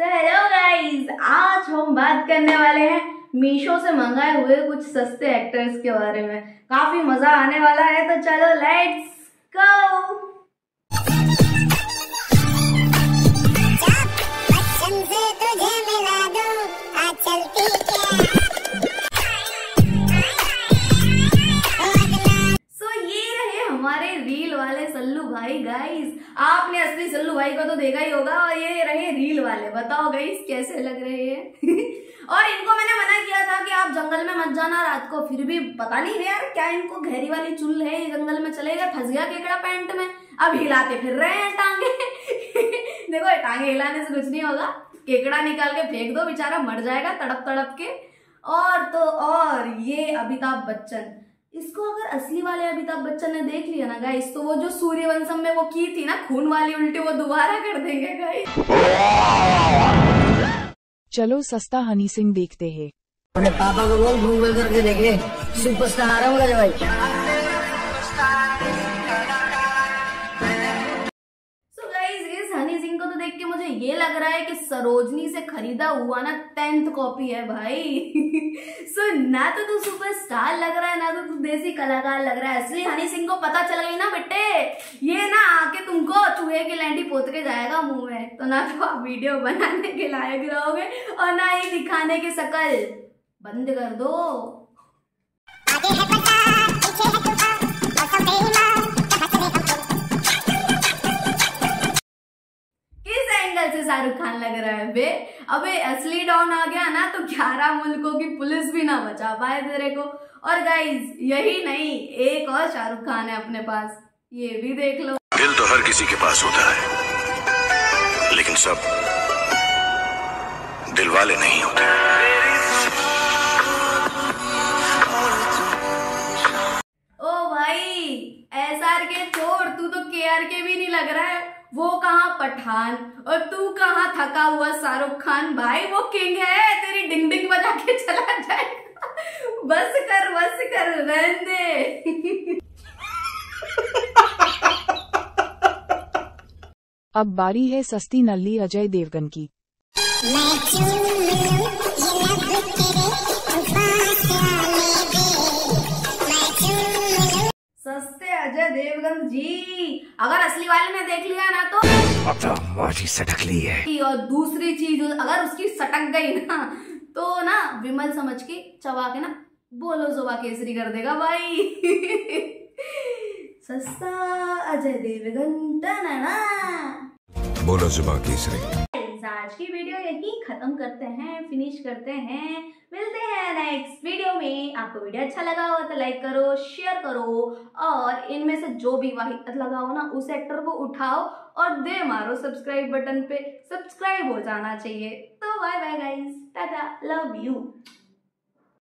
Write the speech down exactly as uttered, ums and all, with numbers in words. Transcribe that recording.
So, hello guys, आज हम बात करने वाले हैं मीशो से मंगाए हुए कुछ सस्ते एक्टर्स के बारे में। काफी मजा आने वाला है, तो चलो लेट्स गो। सो so, ये रहे हमारे रील वाले सल्लू भाई। गाइस, आपने असली सल्लू भाई को तो देखा ही होगा, और ये रहे रील वाले। बताओ गाइस कैसे लग रहे हैं। और इनको मैंने मना किया था कि आप जंगल में मत जाना रात को, फिर भी पता नहीं यार क्या इनको घेरी वाली चुल है, ये जंगल में चले गए, फंस गया केकड़ा पैंट में, अब हिलाते फिर रहे हैं टांगे। देखो टांगे हिलाने से कुछ नहीं होगा, केकड़ा निकाल के फेंक दो, बेचारा मर जाएगा तड़प तड़प के। और तो और ये अमिताभ बच्चन, इसको अगर असली वाले अमिताभ बच्चन ने देख लिया ना गाइस, तो वो जो सूर्यवंशम में वो की थी ना खून वाली उल्टी, वो दोबारा कर देंगे गाइस। चलो सस्ता हनी सिंह देखते हैं। अपने पापा को बोल गूगल करके देख ले, सुपरस्टार होगा जो भाई। सो गाइस, इस हनी सिंह को तो देख के मुझे ये लग रहा है कि सरोजनी से खरीदा हुआ ना टेंथ कॉपी है भाई। So, ना तो तू सुपरस्टार लग रहा है, ना तो तू देसी कलाकार लग रहा है। असली हनी सिंह को पता चल गई ना बेटे, ये ना आके तुमको चूहे की लैंडी पोत के जाएगा मुंह में, तो ना तो आप वीडियो बनाने के लायक रहोगे और ना ही दिखाने की शकल। बंद कर दो। आगे है पता, पीछे है तूफान, मौसम बेईमान। किस एंगल से शाहरुख खान लग रहा है बे। अबे असली डॉन आ गया ना तो ग्यारह मुल्कों की पुलिस भी ना बचा पाए तेरे को। और गाइज यही नहीं, एक और शाहरुख खान है अपने पास, ये भी देख लो। दिल तो हर किसी के पास होता है, लेकिन सब दिल वाले नहीं होते। ओ भाई, एस आर के छोड़, तू तो के आर के भी नहीं लग रहा है। वो कहाँ पठान और तू कहाँ थका हुआ शाहरुख खान भाई। वो किंग है, तेरी डिंग डिंग बजा के चला जाएगा। बस कर बस कर, रहने दे। अब बारी है सस्ती नल्ली अजय देवगन की। सस्ते अजय देवगन जी, अगर असली वाले ने देख लिया ना तो अच्छा मोटी सटक ली है। और दूसरी चीज, अगर उसकी सटक गई ना तो ना विमल समझ के चबा के ना बोलो जोबा केसरी कर देगा भाई। सस्ता अजय देवगन टनना बोलो जोबा केसरी। आज की वीडियो यही खत्म करते हैं, फिनिश करते हैं। मिलते हैं नेक्स्ट वीडियो में। आपको वीडियो अच्छा लगा हो तो लाइक करो, शेयर करो, और इनमें से जो भी वाहियात लगा हो ना उस एक्टर को उठाओ और दे मारो सब्सक्राइब बटन पे। सब्सक्राइब हो जाना चाहिए। तो bye bye guys, tata, love you.